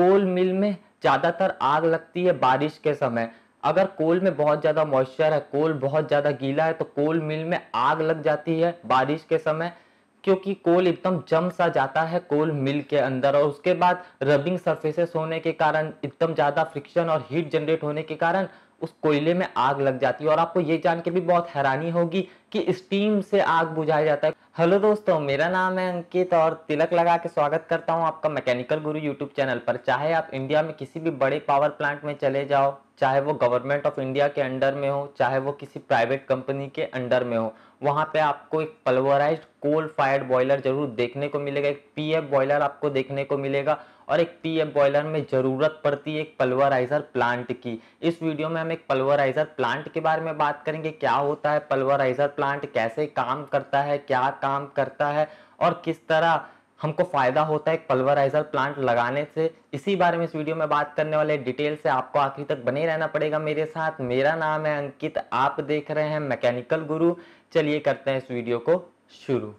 कोल mill में ज़्यादातर आग लगती है बारिश के समय। अगर कोल में बहुत ज़्यादा मॉइस्चर है, कोल बहुत ज़्यादा गीला है, तो कोल मिल में आग लग जाती है बारिश के समय, क्योंकि कोल एकदम जम सा जाता है कोल मिल के अंदर। और उसके बाद रबिंग सरफेसेस होने के कारण, एकदम ज़्यादा फ्रिक्शन और हीट जनरेट होने के कारण उस कोयले में आग लग जाती है। और आपको ये जान के भी बहुत हैरानी होगी कि स्टीम से आग बुझाया जाता है। हेलो दोस्तों, मेरा नाम है अंकित और तिलक लगा के स्वागत करता हूँ आपका मैकेनिकल गुरु यूट्यूब चैनल पर। चाहे आप इंडिया में किसी भी बड़े पावर प्लांट में चले जाओ, चाहे वो गवर्नमेंट ऑफ इंडिया के अंडर में हो, चाहे वो किसी प्राइवेट कंपनी के अंडर में हो, वहाँ पे आपको एक पल्वराइज्ड कोल फायर्ड बॉयलर जरूर देखने को मिलेगा। एक पीएफ बॉयलर आपको देखने को मिलेगा और एक पीएफ बॉयलर में ज़रूरत पड़ती है एक पल्वराइजर प्लांट की। इस वीडियो में हम एक पल्वराइजर प्लांट के बारे में बात करेंगे, क्या होता है पल्वराइजर प्लांट, कैसे काम करता है, क्या काम करता है और किस तरह हमको फ़ायदा होता है एक पल्वराइजर प्लांट लगाने से। इसी बारे में इस वीडियो में बात करने वाले डिटेल से। आपको आखिर तक बने रहना पड़ेगा मेरे साथ। मेरा नाम है अंकित, आप देख रहे हैं मैकेनिकल गुरु। चलिए करते हैं इस वीडियो को शुरू।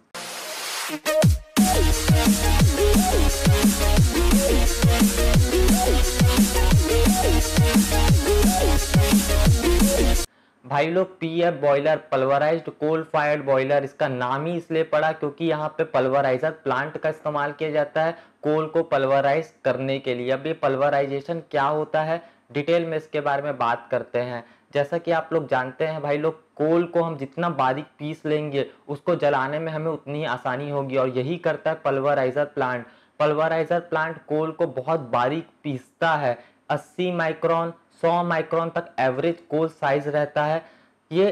भाई लोग, PF boiler pulverised coal fired boiler, इसका नाम ही इसलिए पड़ा क्योंकि यहाँ पे पल्वराइजर प्लांट का इस्तेमाल किया जाता है कोल को पल्वराइज करने के लिए। अब ये पल्वराइजेशन क्या होता है, डिटेल में इसके बारे में बात करते हैं। जैसा कि आप लोग जानते हैं भाई लोग, कोल को हम जितना बारीक पीस लेंगे उसको जलाने में हमें उतनी आसानी होगी, और यही करता है pulveriser plant. Pulveriser plant coal को बहुत बारीक पीसता है, 80 माइक्रोन 100 माइक्रोन तक एवरेज कोल साइज रहता है। ये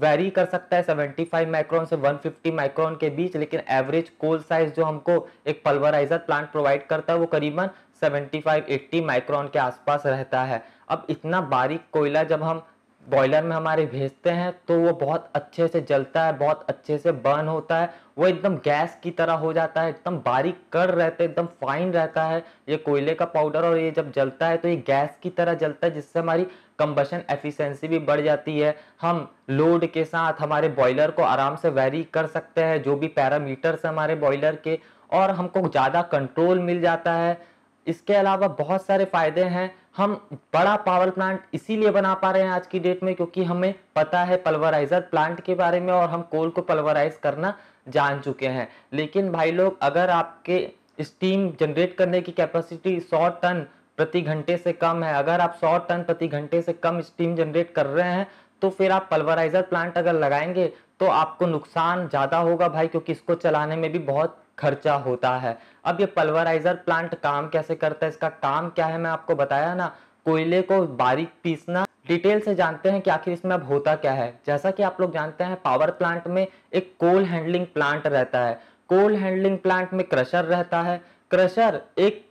वेरी कर सकता है 75 माइक्रोन से 150 माइक्रोन के बीच, लेकिन एवरेज कोल साइज जो हमको एक पल्वराइजर प्लांट प्रोवाइड करता है वो करीबन 75-80 माइक्रोन के आसपास रहता है। अब इतना बारीक कोयला जब हम बॉयलर में हमारे भेजते हैं तो वो बहुत अच्छे से जलता है, बहुत अच्छे से बर्न होता है, वो एकदम गैस की तरह हो जाता है, एकदम बारीक कड़ रहते हैं, एकदम फाइन रहता है ये कोयले का पाउडर। और ये जब जलता है तो ये गैस की तरह जलता है, जिससे हमारी कंबशन एफिशिएंसी भी बढ़ जाती है। हम लोड के साथ हमारे बॉयलर को आराम से वेरी कर सकते हैं, जो भी पैरामीटर्स हैं हमारे बॉयलर के, और हमको ज़्यादा कंट्रोल मिल जाता है। इसके अलावा बहुत सारे फ़ायदे हैं। हम बड़ा पावर प्लांट इसीलिए बना पा रहे हैं आज की डेट में क्योंकि हमें पता है पल्वराइजर प्लांट के बारे में और हम कोल को पल्वराइज करना जान चुके हैं। लेकिन भाई लोग, अगर आपके स्टीम जनरेट करने की कैपेसिटी 100 टन प्रति घंटे से कम है, अगर आप 100 टन प्रति घंटे से कम स्टीम जनरेट कर रहे हैं, तो फिर आप पल्वराइजर प्लांट अगर लगाएंगे तो आपको नुकसान ज़्यादा होगा भाई, क्योंकि इसको चलाने में भी बहुत खर्चा होता है। अब ये पल्वराइजर प्लांट काम कैसे करता है, इसका काम क्या है, मैं आपको बताया ना, कोयले को बारीक पीसना। डिटेल से जानते हैं कि आखिर इसमें अब होता क्या है। जैसा कि आप लोग जानते हैं पावर प्लांट में एक कोल हैंडलिंग प्लांट रहता है। कोल हैंडलिंग प्लांट में क्रशर रहता है। क्रशर एक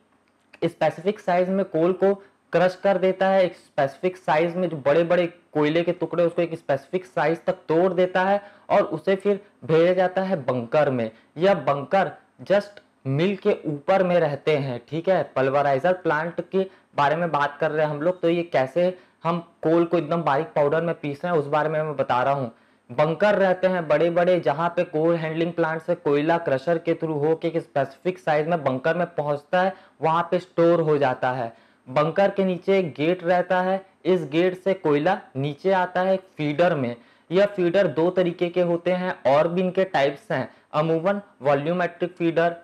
स्पेसिफिक साइज में कोल को क्रश कर देता है, एक स्पेसिफिक साइज में जो बड़े बड़े कोयले के टुकड़े उसको एक स्पेसिफिक साइज तक तोड़ देता है, और उसे फिर भेजा जाता है बंकर में। यह बंकर जस्ट मिल के ऊपर में रहते हैं, ठीक है। पल्वराइजर प्लांट के बारे में बात कर रहे हैं हम लोग, तो ये कैसे हम कोल को एकदम बारीक पाउडर में पीस रहे हैं उस बारे में मैं बता रहा हूँ। बंकर रहते हैं बड़े बड़े, जहाँ पे कोल हैंडलिंग प्लांट से कोयला क्रशर के थ्रू होके एक स्पेसिफिक साइज में बंकर में पहुँचता है, वहाँ पे स्टोर हो जाता है। बंकर के नीचे एक गेट रहता है, इस गेट से कोयला नीचे आता है फीडर में। यह फीडर दो तरीके के होते हैं और भी इनके टाइप्स हैं। अमूमन वॉल्यूमेट्रिक फीडर,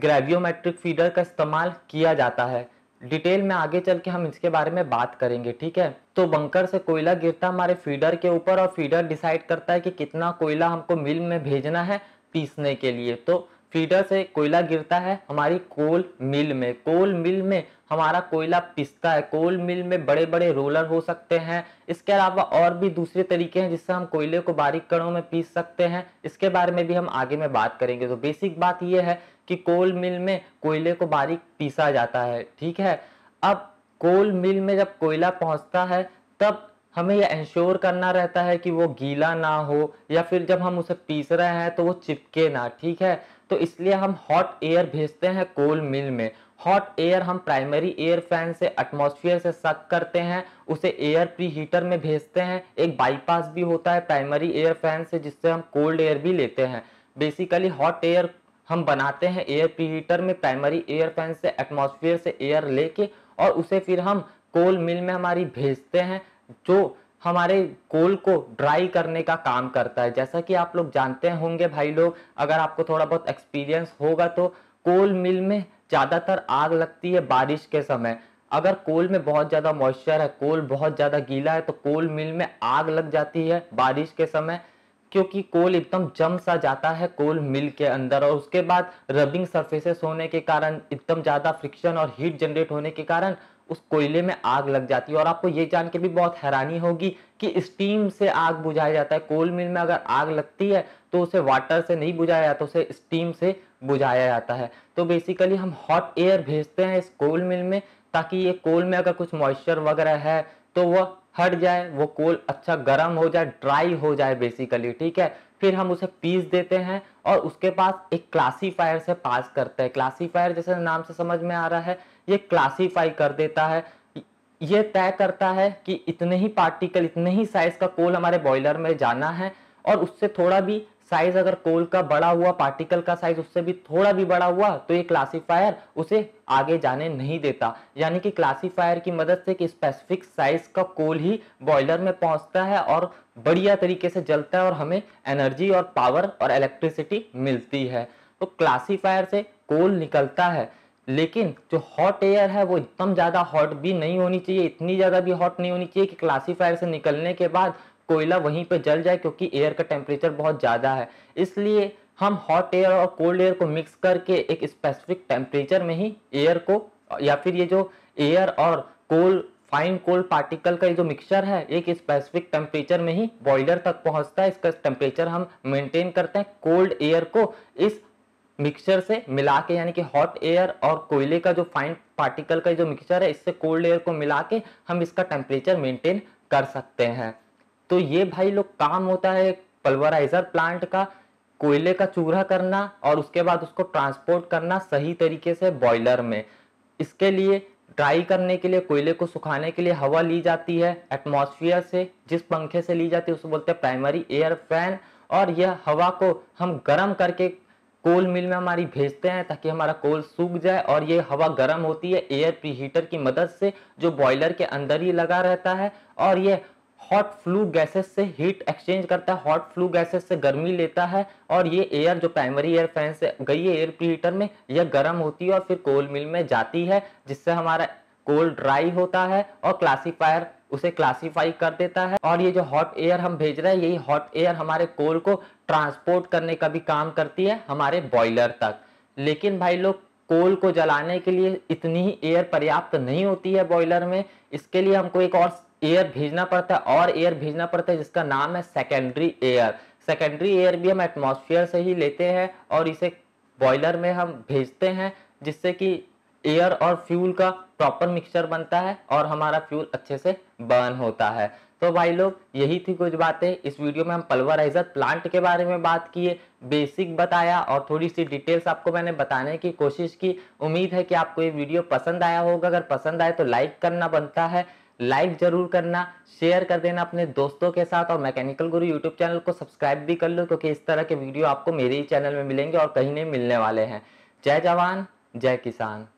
ग्रेवियोमेट्रिक फीडर का इस्तेमाल किया जाता है। डिटेल में आगे चल के हम इसके बारे में बात करेंगे, ठीक है। तो बंकर से कोयला गिरता हमारे फीडर के ऊपर और फीडर डिसाइड करता है कि कितना कोयला हमको मिल में भेजना है पीसने के लिए। तो फीडर से कोयला गिरता है हमारी कोल मिल में। कोल मिल में हमारा कोयला पिसता है। कोल मिल में बड़े बड़े रोलर हो सकते हैं। इसके अलावा और भी दूसरे तरीके हैं जिससे हम कोयले को बारीक कणों में पीस सकते हैं, इसके बारे में भी हम आगे में बात करेंगे। तो बेसिक बात यह है कि कोल मिल में कोयले को बारीक पीसा जाता है, ठीक है। अब कोल मिल में जब कोयला पहुँचता है तब हमें यह इंश्योर करना रहता है कि वो गीला ना हो, या फिर जब हम उसे पीस रहे हैं तो वो चिपके ना, ठीक है। तो इसलिए हम हॉट एयर भेजते हैं कोल मिल में। हॉट एयर हम प्राइमरी एयर फैन से एटमॉस्फेयर से सक करते हैं, उसे एयर प्री हीटर में भेजते हैं। एक बाईपास भी होता है प्राइमरी एयर फैन से, जिससे हम कोल्ड एयर भी लेते हैं। बेसिकली हॉट एयर हम बनाते हैं एयर प्रीहीटर में प्राइमरी एयर फैन से एटमॉस्फेयर से एयर लेके और उसे फिर हम कोल मिल में हमारी भेजते हैं जो हमारे कोल को ड्राई करने का काम करता है। जैसा कि आप लोग जानते होंगे भाई लोग, अगर आपको थोड़ा बहुत एक्सपीरियंस होगा तो कोल मिल में ज़्यादातर आग लगती है बारिश के समय। अगर कोल में बहुत ज़्यादा मॉइस्चर है, कोल बहुत ज़्यादा गीला है तो कोल मिल में आग लग जाती है बारिश के समय, क्योंकि कोल एकदम जम सा जाता है कोल मिल के अंदर। और उसके बाद रबिंग सरफेसेस होने के कारण, एकदम ज़्यादा फ्रिक्शन और हीट जनरेट होने के कारण उस कोयले में आग लग जाती है। और आपको ये जान के भी बहुत हैरानी होगी कि स्टीम से आग बुझाया जाता है। कोल मिल में अगर आग लगती है तो उसे वाटर से नहीं बुझाया जाता, उसे स्टीम से बुझाया जाता है। तो बेसिकली हम हॉट एयर भेजते हैं इस कोल मिल में ताकि ये कोल में अगर कुछ मॉइस्चर वगैरह है तो वह हट जाए, वो कोल अच्छा गर्म हो जाए, ड्राई हो जाए बेसिकली, ठीक है। फिर हम उसे पीस देते हैं और उसके पास एक क्लासीफायर से पास करते हैं। क्लासीफायर जैसे नाम से समझ में आ रहा है, ये क्लासीफाई कर देता है, ये तय करता है कि इतने ही पार्टिकल, इतने ही साइज का कोल हमारे बॉयलर में जाना है। और उससे थोड़ा भी साइज अगर कोल का बड़ा हुआ, पार्टिकल का साइज उससे भी थोड़ा भी बड़ा हुआ तो ये क्लासिफायर उसे आगे जाने नहीं देता। यानी कि क्लासिफायर की मदद से कि स्पेसिफिक साइज का कोल ही बॉयलर में पहुंचता है और बढ़िया तरीके से जलता है और हमें एनर्जी और पावर और इलेक्ट्रिसिटी मिलती है। तो क्लासिफायर से कोल निकलता है। लेकिन जो हॉट एयर है वो एकदम ज़्यादा हॉट भी नहीं होनी चाहिए, इतनी ज़्यादा भी हॉट नहीं होनी चाहिए कि क्लासिफायर से निकलने के बाद कोयला वहीं पे जल जाए, क्योंकि एयर का टेम्परेचर बहुत ज़्यादा है। इसलिए हम हॉट एयर और कोल्ड एयर को मिक्स करके एक स्पेसिफिक टेम्परेचर में ही एयर को, या फिर ये जो एयर और कोल, फाइन कोल पार्टिकल का ये जो मिक्सचर है, एक स्पेसिफिक टेम्परेचर में ही बॉयलर तक पहुंचता है। इसका टेम्परेचर हम मेंटेन करते हैं। कोल्ड एयर को इस मिक्सचर से मिला के, यानी कि हॉट एयर और कोयले का जो फाइन पार्टिकल का जो मिक्सचर है, इससे कोल्ड एयर को मिला के हम इसका टेम्परेचर मेंटेन कर सकते हैं। तो ये भाई लोग काम होता है पल्वराइजर प्लांट का, कोयले का चूरा करना और उसके बाद उसको ट्रांसपोर्ट करना सही तरीके से बॉयलर में। इसके लिए ड्राई करने के लिए, कोयले को सुखाने के लिए हवा ली जाती है एटमॉस्फेयर से, जिस पंखे से ली जाती है उसे बोलते हैं प्राइमरी एयर फैन। और यह हवा को हम गर्म करके कोल मिल में हमारी भेजते हैं ताकि हमारा कोल सूख जाए। और ये हवा गर्म होती है एयर प्रीहीटर की मदद से जो बॉयलर के अंदर ही लगा रहता है, और ये हॉट फ्लू गैसेस से हीट एक्सचेंज करता है, हॉट फ्लू गैसेस से गर्मी लेता है। और ये एयर जो प्राइमरी एयर फैन से गई है एयर प्रीहीटर में, यह गर्म होती है और फिर कोल मिल में जाती है, जिससे हमारा कोल ड्राई होता है और क्लासिफायर उसे क्लासिफाई कर देता है। और ये जो हॉट एयर हम भेज रहे हैं, यही हॉट एयर हमारे कोल को ट्रांसपोर्ट करने का भी काम करती है हमारे बॉयलर तक। लेकिन भाई लोग, कोल को जलाने के लिए इतनी ही एयर पर्याप्त नहीं होती है बॉयलर में, इसके लिए हमको एक और एयर भेजना पड़ता है जिसका नाम है सेकेंडरी एयर। सेकेंडरी एयर भी हम एटमॉस्फेयर से ही लेते हैं और इसे बॉयलर में हम भेजते हैं, जिससे कि एयर और फ्यूल का प्रॉपर मिक्सचर बनता है और हमारा फ्यूल अच्छे से बर्न होता है। तो भाई लोग, यही थी कुछ बातें। इस वीडियो में हम पल्वराइजर प्लांट के बारे में बात किए, बेसिक बताया और थोड़ी सी डिटेल्स आपको मैंने बताने की कोशिश की। उम्मीद है कि आपको ये वीडियो पसंद आया होगा। अगर पसंद आए तो लाइक करना बनता है, लाइक जरूर करना, शेयर कर देना अपने दोस्तों के साथ। और मैकेनिकल गुरु यूट्यूब चैनल को सब्सक्राइब भी कर लो, क्योंकि इस तरह के वीडियो आपको मेरे ही चैनल में मिलेंगे और कहीं नहीं मिलने वाले हैं। जय जवान, जय किसान।